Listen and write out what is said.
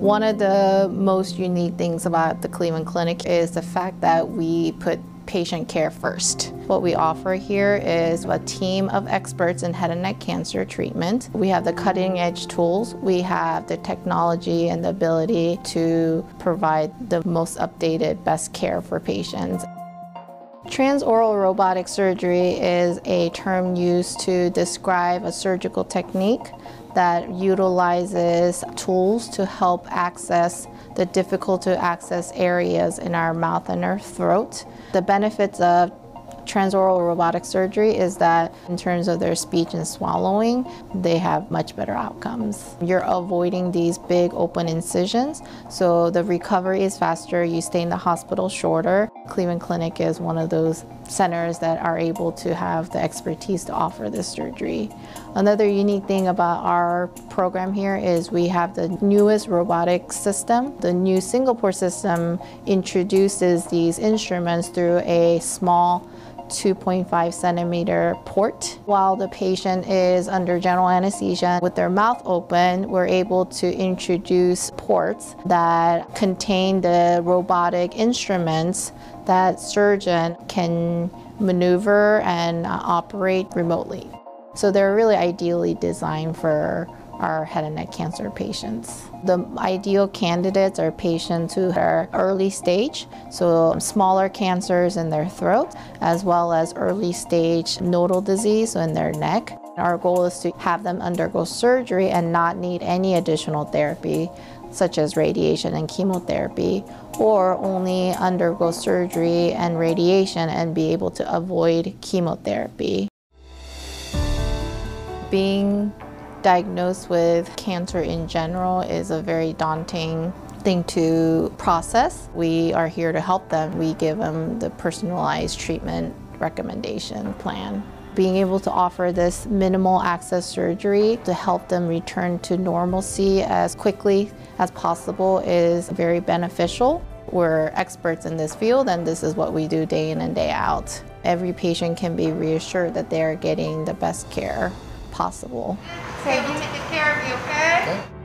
One of the most unique things about the Cleveland Clinic is the fact that we put patient care first. What we offer here is a team of experts in head and neck cancer treatment. We have the cutting edge tools, we have the technology and the ability to provide the most updated, best care for patients. Transoral robotic surgery is a term used to describe a surgical technique that utilizes tools to help access the difficult to access areas in our mouth and our throat. The benefits of transoral robotic surgery is that in terms of their speech and swallowing, they have much better outcomes. You're avoiding these big open incisions, so the recovery is faster, you stay in the hospital shorter. Cleveland Clinic is one of those centers that are able to have the expertise to offer this surgery. Another unique thing about our program here is we have the newest robotic system. The new single-pore system introduces these instruments through a small 2.5 centimeter port. While the patient is under general anesthesia with their mouth open, we're able to introduce ports that contain the robotic instruments that surgeon can maneuver and operate remotely. So they're really ideally designed for our head and neck cancer patients. The ideal candidates are patients who are early stage, so smaller cancers in their throat, as well as early stage nodal disease in their neck. Our goal is to have them undergo surgery and not need any additional therapy, such as radiation and chemotherapy, or only undergo surgery and radiation and be able to avoid chemotherapy. Being diagnosed with cancer in general is a very daunting thing to process. We are here to help them. We give them the personalized treatment recommendation plan. Being able to offer this minimal access surgery to help them return to normalcy as quickly as possible is very beneficial. We're experts in this field, and this is what we do day in and day out. Every patient can be reassured that they are getting the best care possible. So you take good care of you, okay? Okay.